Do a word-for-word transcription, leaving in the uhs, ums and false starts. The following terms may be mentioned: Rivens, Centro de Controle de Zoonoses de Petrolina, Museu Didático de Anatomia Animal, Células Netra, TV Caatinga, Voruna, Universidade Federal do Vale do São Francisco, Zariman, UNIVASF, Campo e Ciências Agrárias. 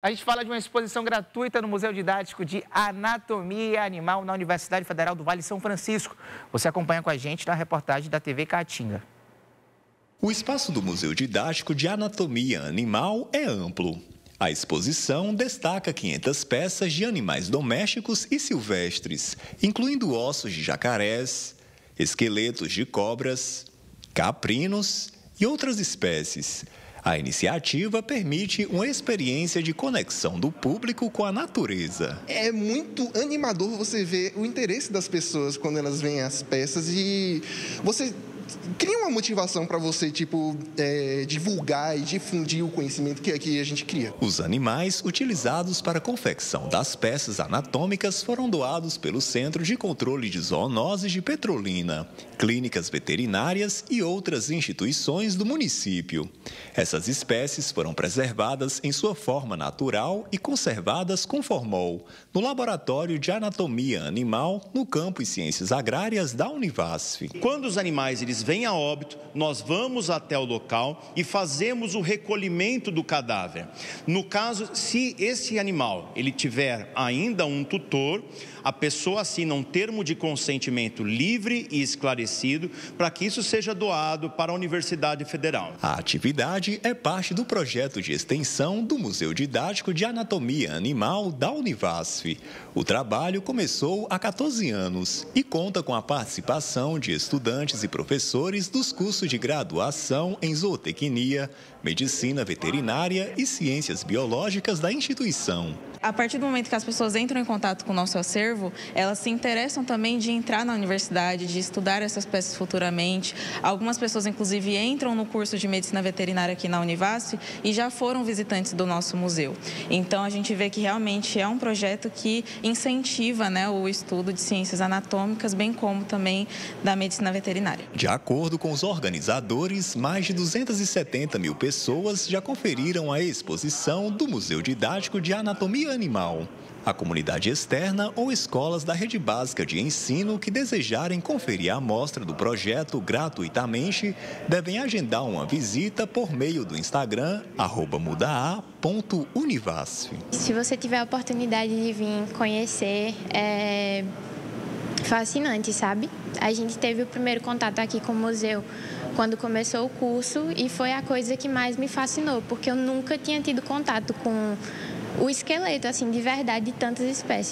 A gente fala de uma exposição gratuita no Museu Didático de Anatomia Animal na Universidade Federal do Vale do São Francisco. Você acompanha com a gente na reportagem da T V Caatinga. O espaço do Museu Didático de Anatomia Animal é amplo. A exposição destaca quinhentas peças de animais domésticos e silvestres, incluindo ossos de jacarés, esqueletos de cobras, caprinos e outras espécies. A iniciativa permite uma experiência de conexão do público com a natureza. É muito animador você ver o interesse das pessoas quando elas veem as peças e você cria uma motivação para você, tipo, é, divulgar e difundir o conhecimento que aqui a gente cria. Os animais utilizados para a confecção das peças anatômicas foram doados pelo Centro de Controle de Zoonoses de Petrolina, clínicas veterinárias e outras instituições do município. Essas espécies foram preservadas em sua forma natural e conservadas com formol, no Laboratório de Anatomia Animal, no Campo e Ciências Agrárias da Univasf. Quando os animais eles vêm a óbito, nós vamos até o local e fazemos o recolhimento do cadáver. No caso, se esse animal ele tiver ainda um tutor, a pessoa assina um termo de consentimento livre e esclarecido para que isso seja doado para a Universidade Federal. A atividade é parte do projeto de extensão do Museu Didático de Anatomia Animal da Univasf. O trabalho começou há quatorze anos e conta com a participação de estudantes e professores professores dos cursos de graduação em zootecnia, medicina veterinária e ciências biológicas da instituição. A partir do momento que as pessoas entram em contato com o nosso acervo, elas se interessam também de entrar na universidade, de estudar essas peças futuramente. Algumas pessoas, inclusive, entram no curso de medicina veterinária aqui na Univasf e já foram visitantes do nosso museu. Então, a gente vê que realmente é um projeto que incentiva, né, o estudo de ciências anatômicas, bem como também da medicina veterinária. De De acordo com os organizadores, mais de duzentas e setenta mil pessoas já conferiram a exposição do Museu Didático de Anatomia Animal. A comunidade externa ou escolas da rede básica de ensino que desejarem conferir a amostra do projeto gratuitamente devem agendar uma visita por meio do Instagram, arroba mudaa ponto univasf. Se você tiver a oportunidade de vir conhecer, é... fascinante, sabe? A gente teve o primeiro contato aqui com o museu quando começou o curso e foi a coisa que mais me fascinou, porque eu nunca tinha tido contato com o esqueleto, assim, de verdade, de tantas espécies.